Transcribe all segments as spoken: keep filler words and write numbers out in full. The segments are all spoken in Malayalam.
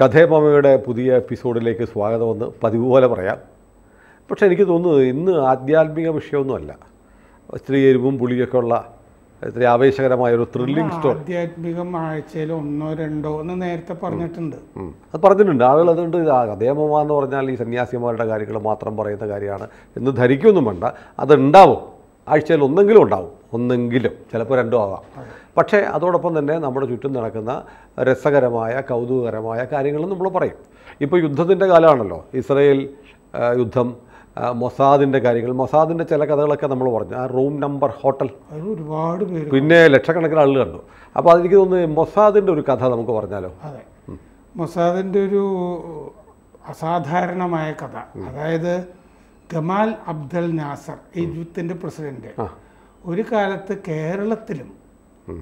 കഥേമയുടെ പുതിയ എപ്പിസോഡിലേക്ക് സ്വാഗതമെന്ന് പതിവ് പോലെ പറയാം. പക്ഷേ എനിക്ക് തോന്നുന്നത് ഇന്ന് ആധ്യാത്മിക വിഷയമൊന്നുമല്ല, സ്ത്രീ എരിവും പുളിയൊക്കെ ഉള്ള ഇത്ര ആവേശകരമായൊരു ത്രില്ലിംഗ് സ്റ്റോറി. ആധ്യാത്മികം ആഴ്ചയിൽ ഒന്നോ രണ്ടോ ഒന്ന് നേരത്തെ പറഞ്ഞിട്ടുണ്ട് അത് പറഞ്ഞിട്ടുണ്ട് ആളുകൾ. അതുകൊണ്ട് കഥേമ എന്ന് പറഞ്ഞാൽ ഈ സന്യാസിമാരുടെ കാര്യങ്ങൾ മാത്രം പറയുന്ന കാര്യമാണ് എന്ന് ധരിക്കൊന്നും വേണ്ട. അതുണ്ടാവും, ആഴ്ചയിൽ ഒന്നെങ്കിലും ഉണ്ടാവും, ഒന്നെങ്കിലും ചിലപ്പോൾ രണ്ടും ആവാം. പക്ഷേ അതോടൊപ്പം തന്നെ നമ്മുടെ ചുറ്റും നടക്കുന്ന രസകരമായ കൗതുകകരമായ കാര്യങ്ങളും നമ്മൾ പറയും. ഇപ്പോൾ യുദ്ധത്തിൻ്റെ കാലമാണല്ലോ, ഇസ്രയേൽ യുദ്ധം, മൊസാദിൻ്റെ കാര്യങ്ങൾ, മൊസാദിൻ്റെ ചില കഥകളൊക്കെ നമ്മൾ പറഞ്ഞു. ആ റൂം നമ്പർ ഹോട്ടൽ ഒരുപാട് പേര്, പിന്നെ ലക്ഷക്കണക്കിന് ആളുകൾ കണ്ടു. അപ്പോൾ അതെനിക്ക് തോന്നുന്നു മൊസാദിൻ്റെ ഒരു കഥ നമുക്ക് പറഞ്ഞാലോ. അതെ, മൊസാദിൻ്റെ ഒരു അസാധാരണമായ കഥ. അതായത് ഗമാൽ അബ്ദൽ നാസർ, ഈജിപ്തിൻ്റെ പ്രസിഡന്റ്, ഒരു കാലത്ത് കേരളത്തിലും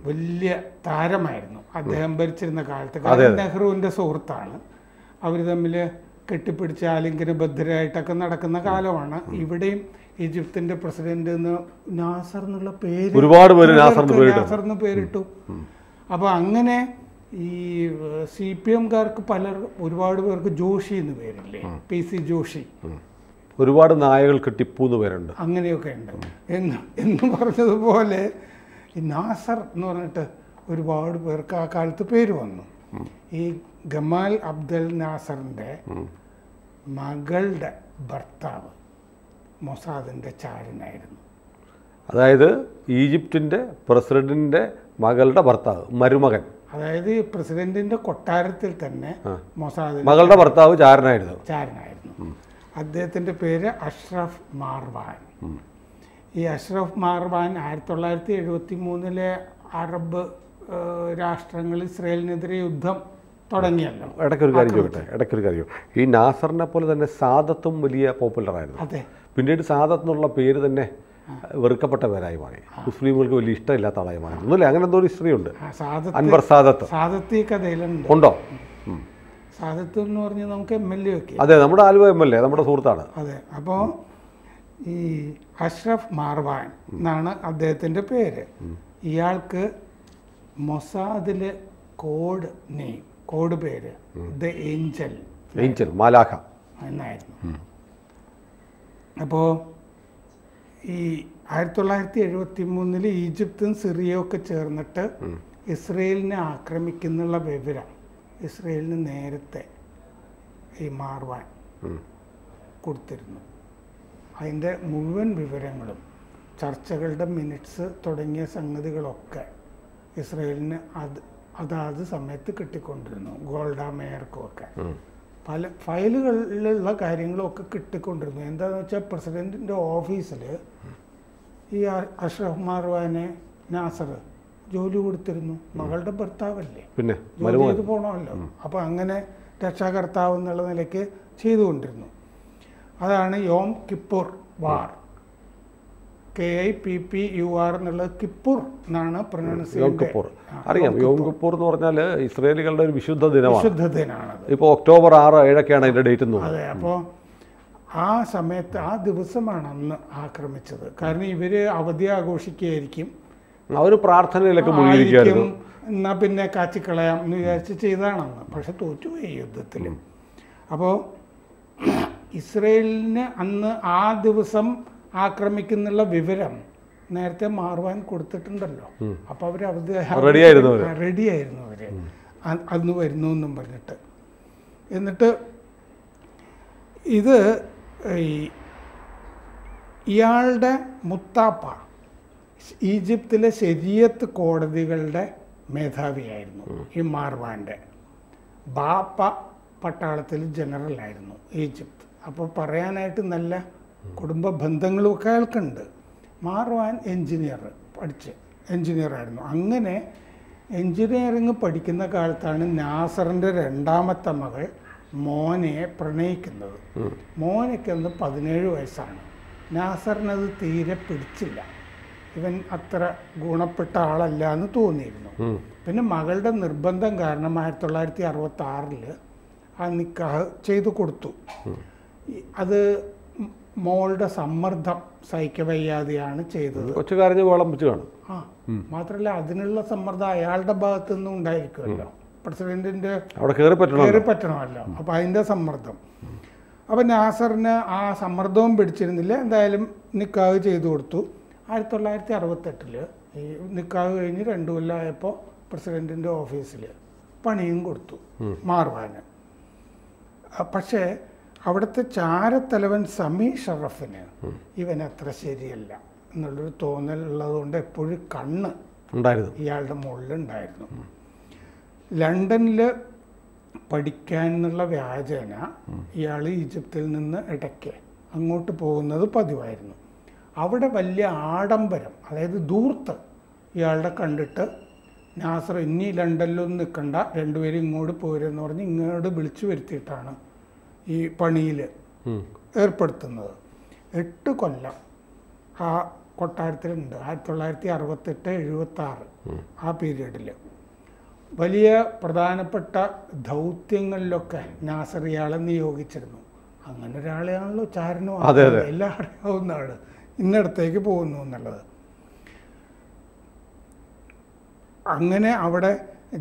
വലിയ താരമായിരുന്നു. അദ്ദേഹം ഭരിച്ചിരുന്ന കാലത്ത് നെഹ്റുവിൻ്റെ സുഹൃത്താണ്. അവർ തമ്മിൽ കെട്ടിപ്പിടിച്ച് ആലിംഗനബദ്ധരായിട്ടൊക്കെ നടക്കുന്ന കാലമാണ്. ഇവിടെയും ഈജിപ്തിൻ്റെ പ്രസിഡന്റ് എന്ന് നാസർ എന്നുള്ള പേര് ഒരുപാട് പേര് നാസർ എന്ന് പേരിട്ടു. അപ്പോൾ അങ്ങനെ ഈ സി പി എംകാർക്ക് പലർ ഒരുപാട് പേർക്ക് ജോഷി എന്ന് പേരില്ലേ, പി സി ജോഷി, ഒരുപാട് നായകൾക്ക് ടിപ്പൂന്ന് പേരുണ്ട്, അങ്ങനെയൊക്കെ ഉണ്ട് എന്ന് എന്ന് പറഞ്ഞതുപോലെ ഈ നാസർ എന്ന് പറഞ്ഞിട്ട് ഒരുപാട് പേർക്ക് ആ കാലത്ത് പേര് വന്നു. ഈ ഗമാൽ അബ്ദൽ നാസറിൻ്റെ മകളുടെ ഭർത്താവ് മൊസാദിൻ്റെ ചാരനായിരുന്നു. അതായത് ഈജിപ്തിൻ്റെ പ്രസിഡന്റിൻ്റെ മകളുടെ ഭർത്താവ്, മരുമകൻ, അതായത് പ്രസിഡന്റിൻ്റെ കൊട്ടാരത്തിൽ തന്നെ മൊസാദിൻ്റെ മകളുടെ ഭർത്താവ് ചാരനായിരുന്നു ചാരനായിരുന്നു അദ്ദേഹത്തിൻ്റെ പേര് അഷ്റഫ് മാർവാൻ. ഈ അഷ്റഫ് മാർവാൻ ആയിരത്തി തൊള്ളായിരത്തി എഴുപത്തി മൂന്നിലെ അറബ് രാഷ്ട്രങ്ങൾ ഇസ്രയേലിനെതിരെ യുദ്ധം തുടങ്ങിയല്ലോ. ഇടയ്ക്കൊരു കാര്യം ചോദിക്കട്ടെ, ഇടയ്ക്കൊരു കാര്യം ഈ നാസറിനെ പോലെ തന്നെ സാദത്തും വലിയ പോപ്പുലറായിരുന്നു. അതെ, പിന്നീട് സാദത്ത് എന്നുള്ള പേര് തന്നെ വെറുക്കപ്പെട്ട പേരായി മാറി, മുസ്ലിമുകൾക്ക് വലിയ ഇഷ്ടമില്ലാത്ത ആളായി മാറി. ഒന്നുമില്ല, അങ്ങനെ എന്തോ ഒരു ഹിസ്റ്ററി ഉണ്ട്. അൻവർ സാദത്ത് സാദത്ത് ഈ കഥയിലുണ്ട് ഉണ്ടോ? സാദത്ത് എന്ന് പറഞ്ഞാൽ നമുക്ക് എം എൽ എ ഒക്കെ, അതെ, നമ്മുടെ ആലുവ എം എൽ എ, നമ്മുടെ സുഹൃത്താണ്. അതെ, അപ്പോൾ ഈ അഷ്റഫ് മാർവാൻ എന്നാണ് അദ്ദേഹത്തിൻ്റെ പേര്. ഇയാൾക്ക് മൊസാദിലെ കോഡ് നെയിം, കോഡ് പേര് ദ ഏഞ്ചൽ ഏഞ്ചൽ മാലാഖ എന്നായിരുന്നു. അപ്പോൾ ഈ ആയിരത്തി തൊള്ളായിരത്തി എഴുപത്തി മൂന്നിൽ ഈജിപ്തും സിറിയയും ഒക്കെ ചേർന്നിട്ട് ഇസ്രയേലിനെ ആക്രമിക്കുന്നുള്ള വിവരം ഇസ്രയേലിന് നേരത്തെ ഈ മാർവാൻ കൊടുത്തിരുന്നു. അതിൻ്റെ മുഴുവൻ വിവരങ്ങളും ചർച്ചകളുടെ മിനിറ്റ്സ് തുടങ്ങിയ സംഗതികളൊക്കെ ഇസ്രയേലിന് അത് അതാത് സമയത്ത് കിട്ടിക്കൊണ്ടിരുന്നു. ഗോൾഡ മേയർക്കുമൊക്കെ പല ഫയലുകളിലുള്ള കാര്യങ്ങളൊക്കെ കിട്ടിക്കൊണ്ടിരുന്നു. എന്താണെന്ന് വെച്ചാൽ പ്രസിഡൻറ്റിൻ്റെ ഓഫീസിൽ ഈ അഷ്റഫ് മാർവാനെ നാസർ ജോലി കൊടുത്തിരുന്നു. മകളുടെ ഭർത്താവല്ലേ, പിന്നെ ജോലി ചെയ്ത് പോകണമല്ലോ. അപ്പോൾ അങ്ങനെ രക്ഷാകർത്താവ് എന്നുള്ള നിലയ്ക്ക് ചെയ്തുകൊണ്ടിരുന്നു. അതാണ് Yom Kippur war, K I P P U R എന്നുള്ളത് കിപ്പൂർ എന്നാണ് പ്രൊനൗൺസ്. യോം കിപ്പൂർ അറിയാം, യോം കിപ്പൂർ എന്ന് പറഞ്ഞാൽ ഇസ്രയേലികളുടെ ഒരു വിശുദ്ധ ദിനമാണ്, വിശുദ്ധ ദിനമാണ്. ഇപ്പോൾ ഒക്ടോബർ ആറ് ഏഴൊക്കെയാണ് അതിൻ്റെ ഡേറ്റ് എന്ന്. അതെ, അപ്പോൾ ആ സമയത്ത് ആ ദിവസമാണ് അന്ന് ആക്രമിച്ചത്. കാരണം ഇവർ അവധി ആഘോഷിക്കുകയായിരിക്കും, അവർ പ്രാർത്ഥനയിലൊക്കെ മുഴുകിയിരിക്കുകയായിരുന്നു. എന്നാൽ പിന്നെ കാച്ചിക്കളയാം എന്ന് വിചാരിച്ച് ചെയ്താണെന്ന്, പക്ഷെ തോറ്റുപോയി യുദ്ധത്തിൽ. അപ്പോൾ ഇസ്രയേലിന് അന്ന് ആ ദിവസം ആക്രമിക്കുന്നുള്ള വിവരം നേരത്തെ മാർവാൻ കൊടുത്തിട്ടുണ്ടല്ലോ. അപ്പോൾ അവർ അവധി റെഡിയായിരുന്നു അവർ അന്ന് വരുന്നു എന്നും പറഞ്ഞിട്ട്. എന്നിട്ട് ഇത് ഈ ഇയാളുടെ മുത്താപ്പ ഈജിപ്തിലെ ശരീഅത്ത് കോടതികളുടെ മേധാവിയായിരുന്നു ഈ മാർവാൻ്റെ. ബാപ്പ പട്ടാളത്തിൽ ജനറലായിരുന്നു ഈജിപ്ത്. അപ്പോൾ പറയാനായിട്ട് നല്ല കുടുംബ ബന്ധങ്ങളുമൊക്കെ അയാൾക്കുണ്ട്. മാർവാൻ എൻജിനീയർ പഠിച്ച് എൻജിനീയറായിരുന്നു. അങ്ങനെ എൻജിനീയറിങ് പഠിക്കുന്ന കാലത്താണ് നാസറിൻ്റെ രണ്ടാമത്തെ മകൾ മോനയെ പ്രണയിക്കുന്നത്. മോനയ്ക്കന്ന് പതിനേഴ് വയസ്സാണ്. നാസറിനത് തീരെ പിടിച്ചില്ല, ഇവൻ അത്ര ഗുണപ്പെട്ട ആളല്ല എന്ന് തോന്നിയിരുന്നു. പിന്നെ മകളുടെ നിർബന്ധം കാരണം ആയിരത്തി തൊള്ളായിരത്തി അറുപത്തി ആറില് ആ നിക്കാഹ് ചെയ്തു കൊടുത്തു. അത് മോളുടെ സമ്മർദ്ദം സഹിക്കവയ്യാതെയാണ് ചെയ്തത്. ആ മാത്രമല്ല, അതിനുള്ള സമ്മർദ്ദം അയാളുടെ ഭാഗത്തു നിന്നും ഉണ്ടായിരിക്കുമല്ലോ. പ്രസിഡന്റിന്റെ കയറി പറ്റണമല്ലോ. അപ്പം അതിൻ്റെ സമ്മർദ്ദം. അപ്പം നാസറിന് ആ സമ്മർദ്ദവും പിടിച്ചിരുന്നില്ല. എന്തായാലും നിക്കാഹ് ചെയ്തു കൊടുത്തു. ആയിരത്തി തൊള്ളായിരത്തി അറുപത്തെട്ടില് ഈ നിക്കാഹ് കഴിഞ്ഞ് രണ്ടു കൊല്ലമായപ്പോൾ പ്രസിഡന്റിൻ്റെ ഓഫീസിൽ പണിയും കൊടുത്തു മാർവാന്. പക്ഷേ അവിടുത്തെ ചാരത്തലവൻ സമി ഷറഫിന് ഇവനത്ര ശരിയല്ല എന്നുള്ളൊരു തോന്നൽ ഉള്ളതുകൊണ്ട് എപ്പോഴും കണ്ണ് ഇയാളുടെ മുകളിലുണ്ടായിരുന്നു. ലണ്ടനിൽ പഠിക്കാൻ എന്നുള്ള വ്യാജേന ഇയാൾ ഈജിപ്തിൽ നിന്ന് ഇടയ്ക്ക് അങ്ങോട്ട് പോകുന്നത് പതിവായിരുന്നു. അവിടെ വലിയ ആഡംബരം, അതായത് ദൂർത്ത് ഇയാളുടെ കണ്ടിട്ട് നാസർ ഇനി ലണ്ടനിലൊന്നും നിൽക്കണ്ട, രണ്ടുപേരും ഇങ്ങോട്ട് പോരെന്ന് പറഞ്ഞ് ഇങ്ങോട്ട് വിളിച്ചു വരുത്തിയിട്ടാണ് ഈ പണിയിൽ ഏർപ്പെടുത്തുന്നത്. എട്ട് കൊല്ലം ആ കൊട്ടാരത്തിലുണ്ട്. ആയിരത്തി തൊള്ളായിരത്തി അറുപത്തെട്ട് എഴുപത്തി ആറ് ആ പീരീഡിൽ വലിയ പ്രധാനപ്പെട്ട ദൗത്യങ്ങളിലൊക്കെ നാസർ ഇയാളെ നിയോഗിച്ചിരുന്നു. അങ്ങനെ ഒരാളെയാണല്ലോ ചാരനോ എല്ലാം അറിയാവുന്ന ആള് ഇന്നടത്തേക്ക് പോകുന്നു എന്നുള്ളത്. അങ്ങനെ അവിടെ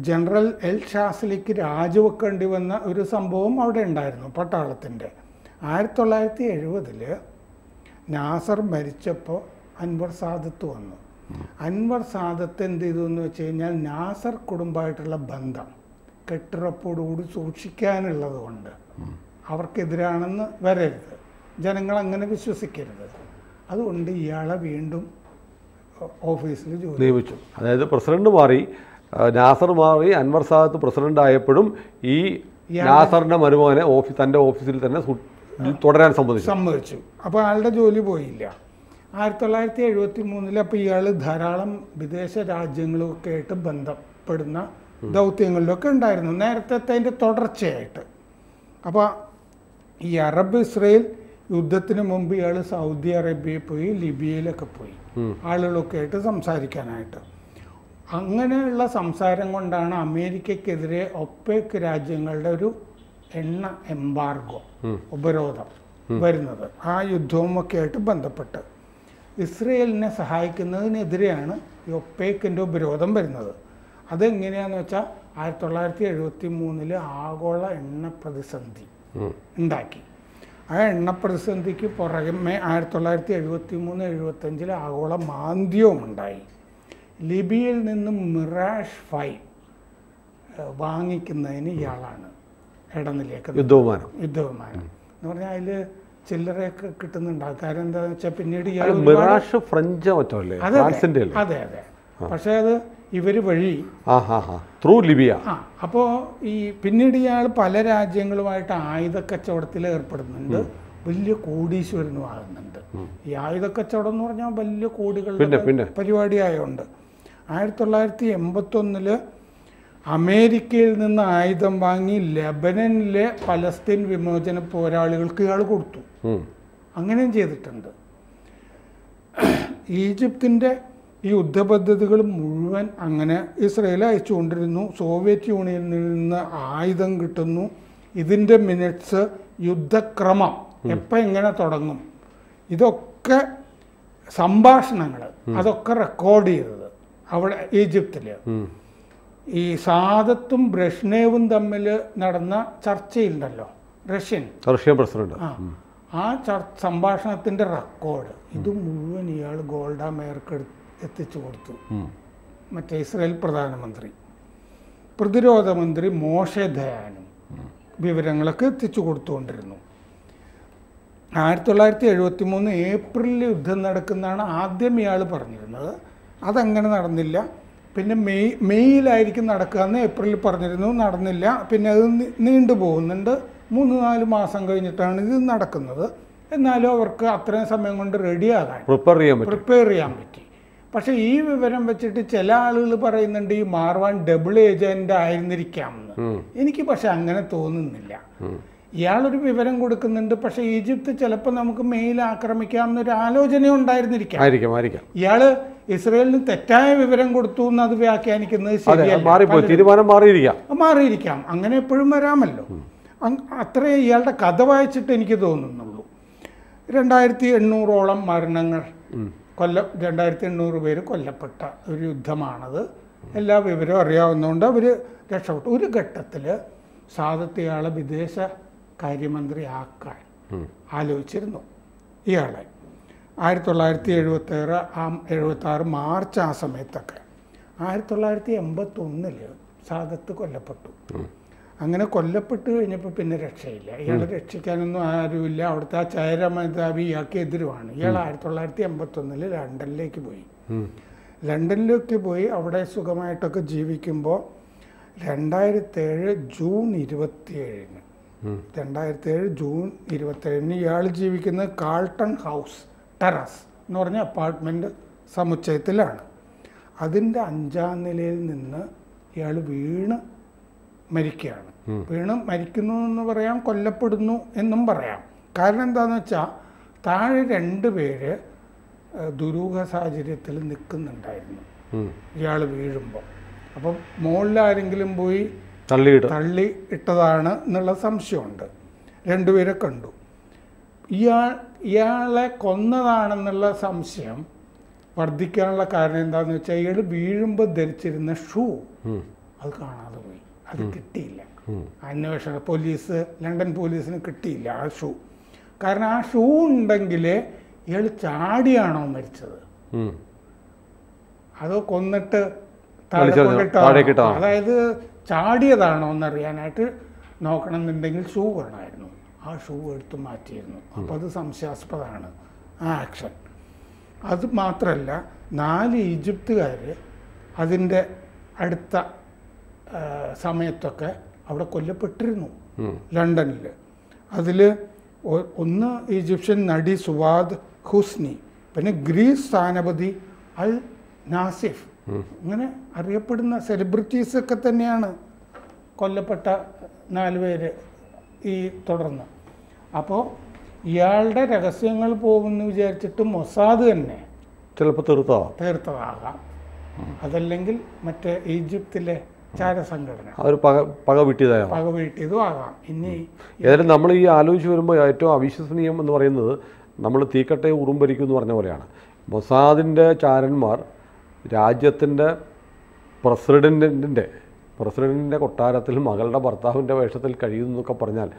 ജനറൽ എൽ ഷാസിലേക്ക് രാജിവെക്കേണ്ടി വന്ന ഒരു സംഭവം അവിടെ ഉണ്ടായിരുന്നു പട്ടാളത്തിൻ്റെ. ആയിരത്തി തൊള്ളായിരത്തി എഴുപതില് നാസർ മരിച്ചപ്പോൾ അൻവർ സാദത്ത് വന്നു. അൻവർ സാദത്ത് എന്ത് ചെയ്തു എന്ന് വെച്ച് കഴിഞ്ഞാൽ നാസർ കുടുംബമായിട്ടുള്ള ബന്ധം കെട്ടുറപ്പോടുകൂടി സൂക്ഷിക്കാനുള്ളത് കൊണ്ട് അവർക്കെതിരാണെന്ന് വരരുത്, ജനങ്ങൾ അങ്ങനെ വിശ്വസിക്കരുത്, അതുകൊണ്ട് ഇയാളെ വീണ്ടും ഓഫീസിൽ ജോലി നിയമിച്ചു. അതായത് പ്രസിഡന്റ് മാറി, നാസർ മാറി, അൻവർ സാദത്ത് പ്രസിഡന്റ് ആയപ്പോഴും ഈ നാസറിന്റെ മരുമകനെ ഓഫീസ് തൻ്റെ ഓഫീസിൽ തന്നെ തുടരാൻ സമ്മതിച്ചു സമ്മതിച്ചു അപ്പോൾ അയാളുടെ ജോലി പോയില്ല. ആയിരത്തി തൊള്ളായിരത്തി എഴുപത്തി മൂന്നിൽ അപ്പോൾ ഇയാൾ ധാരാളം വിദേശ രാജ്യങ്ങളുമൊക്കെ ആയിട്ട് ബന്ധപ്പെടുന്ന ദൗത്യങ്ങളിലൊക്കെ ഉണ്ടായിരുന്നു, നേരത്തെ അതിൻ്റെ തുടർച്ചയായിട്ട്. അപ്പോൾ ഈ അറബ് ഇസ്രയേൽ യുദ്ധത്തിന് മുമ്പ് ഇയാൾ സൗദി അറേബ്യയിൽ പോയി, ലിബിയയിലൊക്കെ പോയി ആളുകളൊക്കെ ആയിട്ട് സംസാരിക്കാനായിട്ട്. അങ്ങനെയുള്ള സംസാരം കൊണ്ടാണ് അമേരിക്കക്കെതിരെ ഒപെക് രാജ്യങ്ങളുടെ ഒരു എണ്ണ എംബാർഗോ ഉപരോധം വരുന്നത്. ആ യുദ്ധവുമൊക്കെ ആയിട്ട് ബന്ധപ്പെട്ട് ഇസ്രയേലിനെ സഹായിക്കുന്നതിനെതിരെയാണ് ഈ ഒപ്പേക്കിൻ്റെ ഉപരോധം വരുന്നത്. അതെങ്ങനെയാണെന്ന് വെച്ചാൽ ആയിരത്തി തൊള്ളായിരത്തി എഴുപത്തി മൂന്നില് ആഗോള എണ്ണ പ്രതിസന്ധി ഉണ്ടാക്കി. ആ എണ്ണ പ്രതിസന്ധിക്ക് പുറമെ ആയിരത്തി തൊള്ളായിരത്തി എഴുപത്തി മൂന്ന് എഴുപത്തഞ്ചിൽ ആഗോള മാന്ദ്യവും ഉണ്ടായി. ലിബിയയിൽ നിന്നും മിറാഷ് ഫൈവ് വാങ്ങിക്കുന്നതിന് ഇയാളാണ് ഇടനിലേക്ക് യുദ്ധവിമാനം യുദ്ധവിമാനം എന്ന് പറഞ്ഞാൽ അതിൽ ചില്ലറയൊക്കെ കിട്ടുന്നുണ്ടാവും. കാര്യം എന്താണെന്ന് വെച്ചാൽ പിന്നീട് ഇയാൾ അതെ അതെ പക്ഷേ അത് ഇവർ വഴി ത്രൂ ലിബിയ. ആ അപ്പോൾ ഈ പിന്നീട് ഇയാൾ പല രാജ്യങ്ങളുമായിട്ട് ആയുധക്കച്ചവടത്തിൽ ഏർപ്പെടുന്നുണ്ട്, വലിയ കോടീശ്വരനും ആകുന്നുണ്ട്. ഈ ആയുധക്കച്ചവടം എന്ന് പറഞ്ഞാൽ വലിയ കോടികളുടെ പരിപാടിയായോണ്ട് ആയിരത്തി തൊള്ളായിരത്തി എൺപത്തൊന്നില് അമേരിക്കയിൽ നിന്ന് ആയുധം വാങ്ങി ലെബനനിലെ പലസ്തീൻ വിമോചന പോരാളികൾക്ക് ഇയാൾ കൊടുത്തു. അങ്ങനെയും ചെയ്തിട്ടുണ്ട്. ഈജിപ്തിൻ്റെ ഈ യുദ്ധപദ്ധതികൾ മുഴുവൻ അങ്ങനെ ഇസ്രയേൽ അയച്ചുകൊണ്ടിരുന്നു. സോവിയറ്റ് യൂണിയനിൽ നിന്ന് ആയുധം കിട്ടുന്നു, ഇതിൻ്റെ മിനിറ്റ്സ്, യുദ്ധക്രമം എപ്പോൾ എങ്ങനെ തുടങ്ങും, ഇതൊക്കെ സംഭാഷണങ്ങൾ അതൊക്കെ റെക്കോർഡ് ചെയ്തത് അവിടെ ഈജിപ്തിൽ. ഈ സാദത്തും ബ്രഷ്നേവും തമ്മിൽ നടന്ന ചർച്ചയുണ്ടല്ലോ, റഷ്യൻ റഷ്യൻ പ്രസിഡന്റ്, ആ സംഭാഷണത്തിൻ്റെ റെക്കോർഡ് ഇത് മുഴുവൻ ഇയാൾ ഗോൾഡ മേയർക്ക് എത്തിച്ചു കൊടുത്തു, മറ്റേ ഇസ്രായേൽ പ്രധാനമന്ത്രി. പ്രതിരോധ മന്ത്രി മോശെ ദയാനും വിവരങ്ങളൊക്കെ എത്തിച്ചു കൊടുത്തുകൊണ്ടിരുന്നു. ആയിരത്തി തൊള്ളായിരത്തി എഴുപത്തി മൂന്ന് ഏപ്രിലിൽ യുദ്ധം നടക്കുന്നതാണ് ആദ്യം ഇയാൾ പറഞ്ഞിരുന്നത്. അതങ്ങനെ നടന്നില്ല. പിന്നെ മെയ് മെയ്യിലായിരിക്കും നടക്കുക എന്ന് ഏപ്രിലിൽ പറഞ്ഞിരുന്നു, നടന്നില്ല. പിന്നെ അത് നീണ്ടു പോകുന്നുണ്ട്. മൂന്ന് നാല് മാസം കഴിഞ്ഞിട്ടാണ് ഇത് നടക്കുന്നത്. എന്നാലും അവർക്ക് അത്രയും സമയം കൊണ്ട് റെഡിയാകാൻ പ്രിപ്പയർ ചെയ്യാൻ പ്രിപ്പയർ ചെയ്യാൻ പറ്റി. പക്ഷേ ഈ വിവരം വെച്ചിട്ട് ചില ആളുകൾ പറയുന്നുണ്ട് ഈ മാർവാൻ ഡബിൾ ഏജന്റ് ആയിരുന്നിരിക്കാമെന്ന്. എനിക്ക് പക്ഷെ അങ്ങനെ തോന്നുന്നില്ല. ഇയാളൊരു വിവരം കൊടുക്കുന്നുണ്ട്, പക്ഷെ ഈജിപ്ത് ചിലപ്പോൾ നമുക്ക് മെയിൽ ആക്രമിക്കാമെന്നൊരു ആലോചന ഉണ്ടായിരുന്നിരിക്കാം. ഇയാള് ഇസ്രയേലിന് തെറ്റായ വിവരം കൊടുത്തു എന്ന് അത് വ്യാഖ്യാനിക്കുന്നത് ശരിയല്ല, മാറിയിരിക്കാം. അങ്ങനെ എപ്പോഴും വരാമല്ലോ. അത്രേ ഇയാളുടെ കഥ വായിച്ചിട്ട് എനിക്ക് തോന്നുന്നുള്ളൂ. രണ്ടായിരത്തി എണ്ണൂറോളം മരണങ്ങൾ കൊല്ല രണ്ടായിരത്തി എണ്ണൂറ് പേര് കൊല്ലപ്പെട്ട ഒരു യുദ്ധമാണത്. എല്ലാ വിവരവും അറിയാവുന്നതുകൊണ്ട് അവർ രക്ഷപ്പെട്ടു. ഒരു ഘട്ടത്തിൽ സാദത്തയാളെ വിദേശ കാര്യമന്ത്രിയാക്കാൻ ആലോചിച്ചിരുന്നു ഇയാളെ. ആയിരത്തി തൊള്ളായിരത്തി എഴുപത്തേഴ് ആ എഴുപത്താറ് മാർച്ച് ആ സമയത്തൊക്കെ. ആയിരത്തി തൊള്ളായിരത്തി എൺപത്തൊന്നിൽ സാദത്ത് കൊല്ലപ്പെട്ടു. അങ്ങനെ കൊല്ലപ്പെട്ട് കഴിഞ്ഞപ്പോൾ പിന്നെ രക്ഷയില്ല, ഇയാളെ രക്ഷിക്കാനൊന്നും ആരുമില്ല. അവിടുത്തെ ആ ചൈര മേധാവി ഇയാൾക്ക് എതിരുമാണ്. ഇയാൾ ആയിരത്തി തൊള്ളായിരത്തി എൺപത്തൊന്നിൽ ലണ്ടനിലേക്ക് പോയി. ലണ്ടനിലേക്ക് പോയി അവിടെ സുഖമായിട്ടൊക്കെ ജീവിക്കുമ്പോൾ രണ്ടായിരത്തേഴ് ജൂൺ ഇരുപത്തിയേഴിന് രണ്ടായിരത്തേഴ് ജൂൺ ഇരുപത്തേഴിന് ഇയാൾ ജീവിക്കുന്നത് കാൾട്ടൺ ഹൗസ് ടെറസ് എന്ന് പറഞ്ഞ അപ്പാർട്ട്മെൻറ്റ് സമുച്ചയത്തിലാണ്. അതിൻ്റെ അഞ്ചാം നിലയിൽ നിന്ന് ഇയാൾ വീണ് മരിക്കുകയാണ്. വീണ് മരിക്കുന്നു എന്ന് പറയാം, കൊല്ലപ്പെടുന്നു എന്നും പറയാം. കാരണം എന്താണെന്ന് വെച്ചാൽ താഴെ രണ്ട് പേര് ദുരൂഹ സാഹചര്യത്തിൽ നിൽക്കുന്നുണ്ടായിരുന്നു ഇയാൾ വീഴുമ്പോൾ. അപ്പം മുകളിലാരെങ്കിലും പോയി തള്ളി തള്ളി ഇട്ടതാണ് എന്നുള്ള സംശയമുണ്ട്. രണ്ടുപേരെ കണ്ടു. ഇയാൾ ഇയാളെ കൊന്നതാണെന്നുള്ള സംശയം വർദ്ധിക്കാനുള്ള കാരണം എന്താണെന്ന് വെച്ചാൽ ഇയാൾ വീഴുമ്പോൾ ധരിച്ചിരുന്ന ഷൂ അത് കാണാതെ പോയി. അത് കിട്ടിയില്ല. അന്വേഷണം പോലീസ് ലണ്ടൻ പോലീസിന് കിട്ടിയില്ല ആ ഷൂ. കാരണം ആ ഷൂ ഉണ്ടെങ്കിൽ ഇയാൾ ചാടിയാണോ മരിച്ചത്, അതോ കൊന്നിട്ട് താഴെക്കൊണ്ടിട്ടാണോ, അതായത് ചാടിയതാണോ എന്നറിയാനായിട്ട് നോക്കണം എന്നുണ്ടെങ്കിൽ ഷൂ വേണമായിരുന്നു. ആ ഷൂ എടുത്തു മാറ്റിയിരുന്നു. അപ്പം അത് സംശയാസ്പദമാണ് ആ ആക്ഷൻ. അത് മാത്രമല്ല, നാല് ഈജിപ്തുകാർ അതിൻ്റെ അടുത്ത സമയത്തൊക്കെ അവിടെ കൊല്ലപ്പെട്ടിരുന്നു ലണ്ടനിൽ. അതിൽ ഒന്ന് ഈജിപ്ഷ്യൻ നടി സുവാദ് ഹുസ്നി, പിന്നെ ഗ്രീസ് സ്ഥാനപതി അൽ നാസിഫ്, ഇങ്ങനെ അറിയപ്പെടുന്ന സെലിബ്രിറ്റീസൊക്കെ തന്നെയാണ് കൊല്ലപ്പെട്ട നാലുപേര് ഈ തുടർന്ന്. അപ്പോൾ ഇയാളുടെ രഹസ്യങ്ങൾ പോകുമെന്ന് വിചാരിച്ചിട്ട് മൊസാദ് തന്നെ ചിലപ്പോൾ തീർത്താ തീർത്തതാകാം, അതല്ലെങ്കിൽ മറ്റേ ഈജിപ്തിലെ ഏതായാലും നമ്മൾ ഈ ആലോചിച്ച് വരുമ്പോൾ ഏറ്റവും അവിശ്വസനീയം എന്ന് പറയുന്നത് നമ്മൾ തീക്കട്ടെ ഉറുമ്പരിക്കും എന്ന് പറഞ്ഞ പോലെയാണ്. മൊസാദിൻ്റെ ചാരന്മാർ രാജ്യത്തിൻ്റെ പ്രസിഡൻറ്റിൻ്റെ പ്രസിഡൻറ്റിൻ്റെ കൊട്ടാരത്തിൽ മകളുടെ ഭർത്താവിൻ്റെ വേഷത്തിൽ കഴിയുന്നു എന്നൊക്കെ പറഞ്ഞാൽ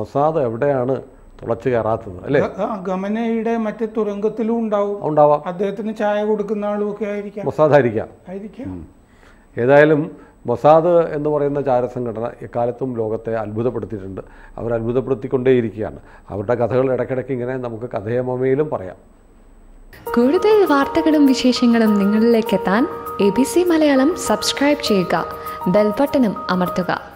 മൊസാദ് എവിടെയാണ് തുളച്ചു കയറാത്തത് അല്ലേ? ഗമനയുടെ മറ്റേ തുരങ്കത്തിലും ഉണ്ടാവും, ഉണ്ടാവാം. അദ്ദേഹത്തിന് ചായ കൊടുക്കുന്ന ആളുമൊക്കെ ആയിരിക്കാം, മൊസാദ് ആയിരിക്കാം ആയിരിക്കാം ഏതായാലും മൊസാദ് എന്ന് പറയുന്ന ചാരസംഘടന എക്കാലത്തും ലോകത്തെ അത്ഭുതപ്പെടുത്തിയിട്ടുണ്ട്. അവർ അത്ഭുതപ്പെടുത്തിക്കൊണ്ടേയിരിക്കുകയാണ്. അവരുടെ കഥകൾ ഇടയ്ക്കിടയ്ക്ക് ഇങ്ങനെ നമുക്ക് കഥയമേലും പറയാം. കൂടുതൽ വാർത്തകളും വിശേഷങ്ങളും നിങ്ങളിലേക്ക് എത്താൻ A B C Malayalam subscribe ചെയ്യുക, ബെൽബട്ടനും അമർത്തുക.